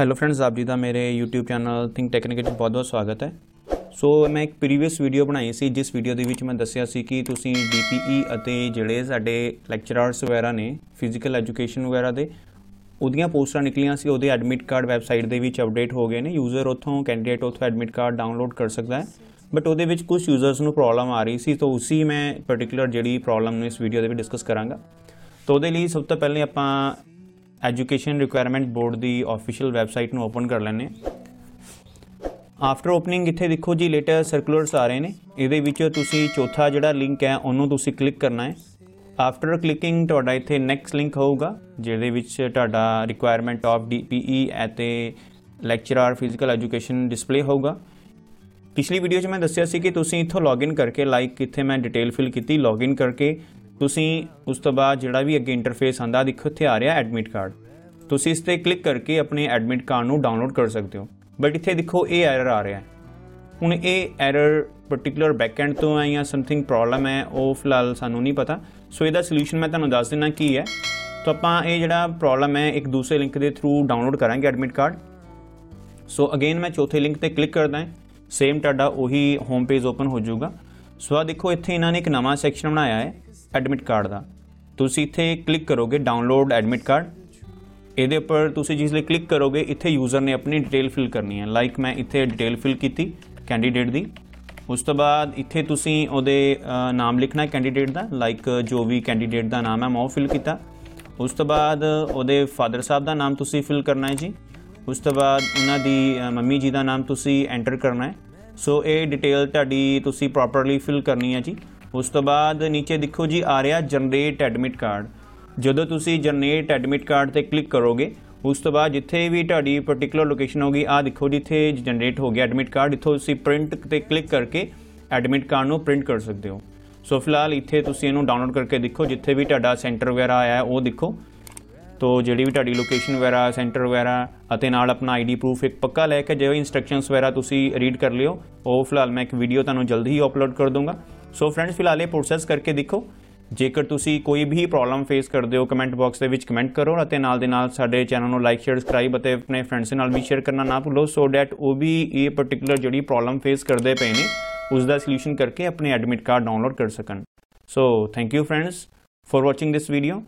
Hello friends, आप जी का मेरे यूट्यूब चैनल थिंक टेक्निक बहुत बहुत स्वागत है। सो मैं एक प्रीवियस वीडियो बनाई सी जिस वीडियो के विच मैं दस्सिया सी कि तुसीं DPE अते जिहड़े साडे लैक्चरर्स वगैरह ने फिजिकल एजुकेशन वगैरह दे उहदियां पोस्टां निकलियां सी, उहदे एडमिट कार्ड वैबसाइट दे विच अपडेट हो गए ने। यूज़र उत्थों कैंडीडेट उत्थों एडमिट कार्ड डाउनलोड कर सकता है, बट उहदे विच कुछ यूजर्स नूं प्रॉब्लम आ रही सी। तो उसी मैं पर्टिकुलर जिहड़ी प्रॉब्लम नूं इस वीडियो दे विच डिस्कस करांगा। तो उहदे लई सब तों पहले आपां एजुकेशन रिक्वायरमेंट बोर्ड की ऑफिशियल वैबसाइट में ओपन कर लेने। आफ्टर ओपनिंग इतने देखो जी लेटेस्ट सर्कुलर्स आ रहे हैं। ये चौथा जोड़ा लिंक है उन्होंने तुसी क्लिक करना है। आफ्टर क्लिकिंग तुहाडा इत्थे नैक्सट लिंक होगा जिहदे विच तुहाडा रिक्वायरमेंट ऑफ DPE अते लैक्चरर फिजिकल एजुकेशन डिस्पले होगा। पिछली वीडियो में मैं दस्सिया सी कि तुसी इत्थों लॉगिन करके लाइक इत्थे मैं डिटेल फिल की, लॉगिन करके तुसीं उस तो बाद जिहड़ा भी अगे इंटरफेस आंदा देखो इत्थे आ रहा एडमिट कार्ड, तुसीं इस ते क्लिक करके अपने एडमिट कार्ड नूं डाउनलोड कर सकते हो। बट इत्थे देखो ये एरर आ रहा है। हुण ये एरर पर्टिकुलर बैकएंड तो है या समथिंग प्रॉब्लम है वो फिलहाल सानूं नहीं पता। सो इहदा सल्यूशन मैं तुहानूं दस दिना की है। तो आपां ये जिहड़ा प्रॉब्लम है एक दूसरे लिंक के थ्रू डाउनलोड करांगे एडमिट कार्ड। सो अगेन मैं चौथे लिंक पर क्लिक करदा है, सेम तुहाडा उही होम पेज ओपन हो जाऊगा। सो आ देखो इत्थे इन्हां ने एक नवां सैक्शन बनाया है एडमिट कार्ड का। तुसी इत्थे क्लिक करोगे डाउनलोड एडमिट कार्ड, ये उपर तुसी जिसले क्लिक करोगे इत्थे यूज़र ने अपनी डिटेल फिल करनी है। लाइक मैं इत्थे डिटेल फिल की कैंडीडेट की, उस तो बाद इत्थे तुसी उहदे नाम लिखना कैंडीडेट का। लाइक जो भी कैंडीडेट का नाम है मैं वो फिल किया। उस तो बाद उहदे फादर साहब का नाम तुसी फिल करना है जी। उस तो बाद उन्हां दी मम्मी जी का नाम तुसी एंटर करना है। सो ये डिटेल तुहाडी तुसी प्रॉपरली फिल करनी है जी। उस तो बाद नीचे दिखो जी आ रहा जनरेट एडमिट कार्ड। जदों तुसी जनरेट एडमिट कार्ड ते क्लिक करोगे उस तो बाद जिथे भी तुहाडी पर्टिकुलर लोकेशन होगी आ दिखो जिथे जनरेट हो गया एडमिट कार्ड, इत्थों तुसी प्रिंट ते क्लिक करके एडमिट कार्ड नूं प्रिंट कर सकते हो। सो फिलहाल इत्थे तुसी इहनूं डाउनलोड करके देखो, जिथे भी तुहाडा सेंटर वगैरह आया है वो देखो। तो जिहड़ी भी तुहाडी लोकेशन वगैरह सेंटर वगैरह अते नाल अपना आईडी प्रूफ एक पक्का लैके जो इंस्ट्रक्शनस वगैरह तुसी रीड कर लियो। वो फिलहाल मैं एक वीडियो तुहानूं जल्दी ही अपलोड कर दूँगा। सो फ्रेंड्स फिलहाल ये प्रोसैस करके देखो। जेकर तुसी कोई भी प्रॉब्लम फेस करते हो कमेंट बॉक्स के विच कमेंट करो और नाल साडे चैनल नूं लाइक शेयर सबसक्राइब और अपने फ्रेंड्स नाल भी शेयर करना ना भूलो, सो डैट वो भी ये पर्टिकुलर जिहड़ी प्रॉब्लम फेस करते पे ने उसका सल्यूशन करके अपने एडमिट कार्ड डाउनलोड कर सकन। So thank you friends for watching this video.